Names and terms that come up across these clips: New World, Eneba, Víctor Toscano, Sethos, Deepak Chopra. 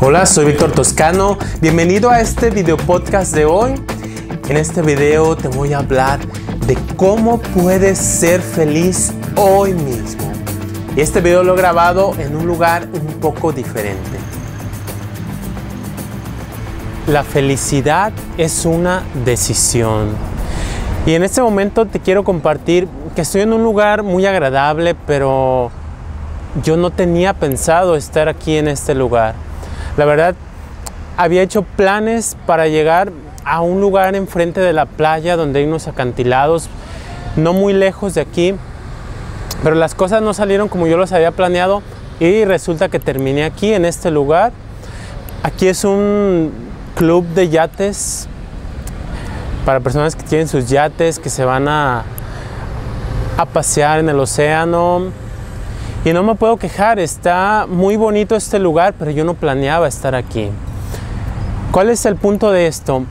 Hola, soy Víctor Toscano. Bienvenido a este video podcast de hoy. En este video te voy a hablar de cómo puedes ser feliz hoy mismo. Y este video lo he grabado en un lugar un poco diferente. La felicidad es una decisión. Y en este momento te quiero compartir que estoy en un lugar muy agradable, pero yo no tenía pensado estar aquí en este lugar. La verdad, había hecho planes para llegar a un lugar enfrente de la playa donde hay unos acantilados, no muy lejos de aquí, pero las cosas no salieron como yo los había planeado y resulta que terminé aquí en este lugar. Aquí es un club de yates para personas que tienen sus yates, que se van a pasear en el océano. Y no me puedo quejar, está muy bonito este lugar, pero yo no planeaba estar aquí. ¿Cuál es el punto de esto?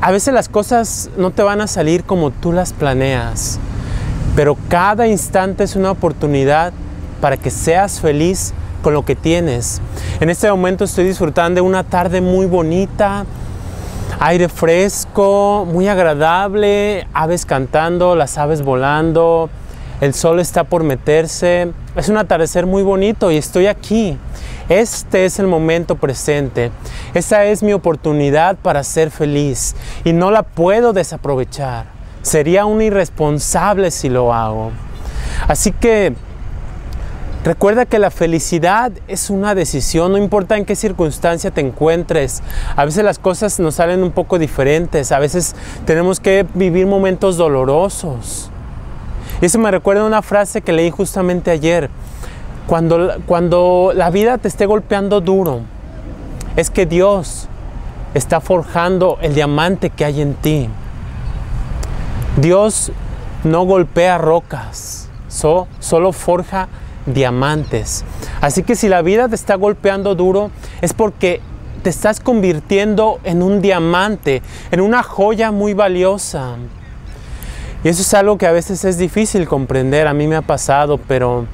A veces las cosas no te van a salir como tú las planeas, pero cada instante es una oportunidad para que seas feliz con lo que tienes. En este momento estoy disfrutando de una tarde muy bonita, aire fresco, muy agradable, aves cantando, las aves volando, el sol está por meterse, es un atardecer muy bonito y estoy aquí. Este es el momento presente, esta es mi oportunidad para ser feliz y no la puedo desaprovechar. Sería un irresponsable si lo hago. Así que recuerda que la felicidad es una decisión, no importa en qué circunstancia te encuentres. A veces las cosas nos salen un poco diferentes, a veces tenemos que vivir momentos dolorosos. Y eso me recuerda una frase que leí justamente ayer. Cuando la vida te esté golpeando duro, es que Dios está forjando el diamante que hay en ti. Dios no golpea rocas, solo forja diamantes. Así que si la vida te está golpeando duro, es porque te estás convirtiendo en un diamante, en una joya muy valiosa. Y eso es algo que a veces es difícil comprender, a mí me ha pasado, pero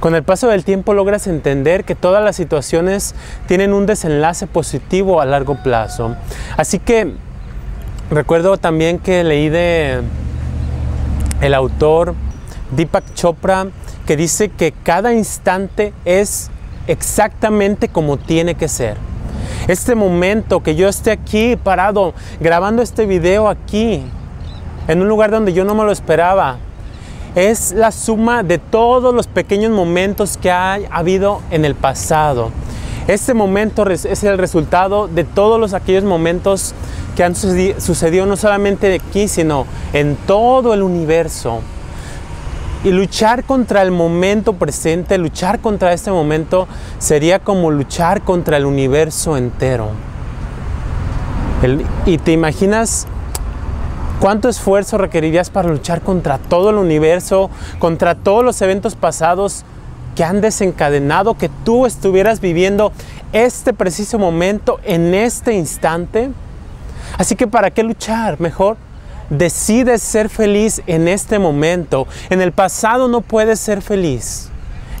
con el paso del tiempo logras entender que todas las situaciones tienen un desenlace positivo a largo plazo. Así que recuerdo también que leí de el autor Deepak Chopra, que dice que cada instante es exactamente como tiene que ser. Este momento que yo esté aquí parado grabando este video aquí, en un lugar donde yo no me lo esperaba, es la suma de todos los pequeños momentos que ha habido en el pasado. Este momento es el resultado de todos aquellos momentos que han sucedido no solamente aquí, sino en todo el universo. Y luchar contra el momento presente, luchar contra este momento, sería como luchar contra el universo entero. ¿Y te imaginas cuánto esfuerzo requerirías para luchar contra todo el universo, contra todos los eventos pasados que han desencadenado que tú estuvieras viviendo este preciso momento, en este instante? Así que, ¿para qué luchar? Mejor decides ser feliz en este momento. En el pasado no puedes ser feliz.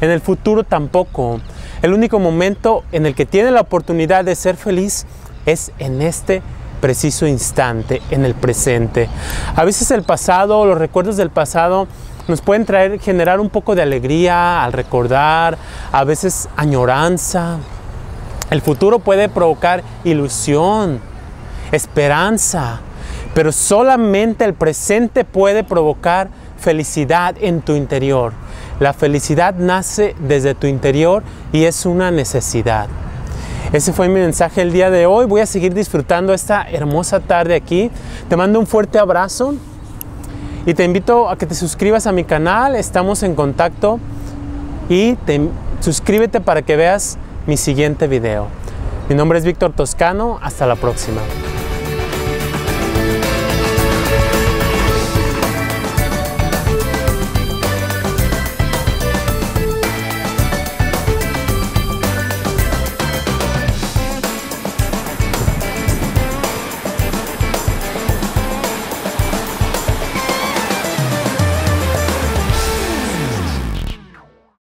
En el futuro tampoco. El único momento en el que tienes la oportunidad de ser feliz es en este preciso instante, en el presente. A veces el pasado, los recuerdos del pasado nos pueden generar un poco de alegría al recordar, a veces añoranza. El futuro puede provocar ilusión, esperanza. Pero solamente el presente puede provocar felicidad en tu interior. La felicidad nace desde tu interior y es una necesidad. Ese fue mi mensaje el día de hoy. Voy a seguir disfrutando esta hermosa tarde aquí. Te mando un fuerte abrazo y te invito a que te suscribas a mi canal. Estamos en contacto y suscríbete para que veas mi siguiente video. Mi nombre es Víctor Toscano. Hasta la próxima.